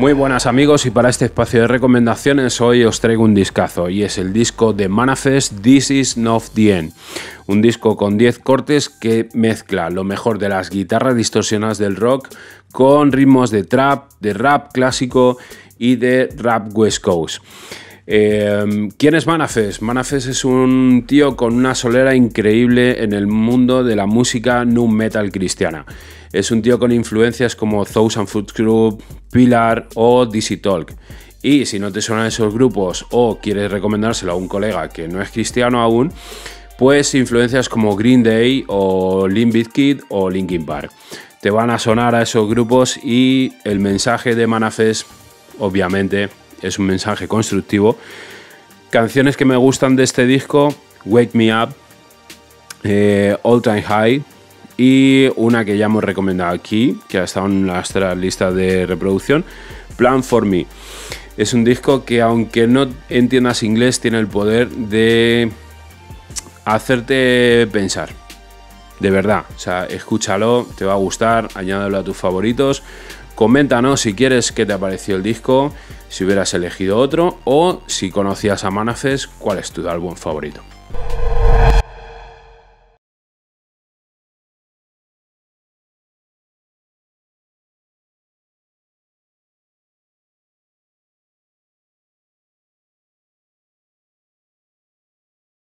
Muy buenas amigos, y para este espacio de recomendaciones hoy os traigo un discazo, y es el disco de Manafest, This Is Not The End. Un disco con 10 cortes que mezcla lo mejor de las guitarras distorsionadas del rock con ritmos de trap, de rap clásico y de rap West Coast. ¿Quién es Manafest? Manafest es un tío con una solera increíble en el mundo de la música nu metal cristiana. Es un tío con influencias como Thousand Foot Crew, Pilar o DC Talk. Y si no te suenan esos grupos o quieres recomendárselo a un colega que no es cristiano aún, pues influencias como Green Day o Limp Bizkit o Linkin Park. Te van a sonar a esos grupos, y el mensaje de Manafest, obviamente, es un mensaje constructivo. Canciones que me gustan de este disco: Wake Me Up, All Time High, y una que ya hemos recomendado aquí, que ha estado en nuestra lista de reproducción, Plan For Me. Es un disco que, aunque no entiendas inglés, tiene el poder de hacerte pensar. De verdad, o sea, escúchalo, te va a gustar, añádelo a tus favoritos. Coméntanos si quieres qué te ha parecido el disco, si hubieras elegido otro, o si conocías a Manafest, cuál es tu álbum favorito.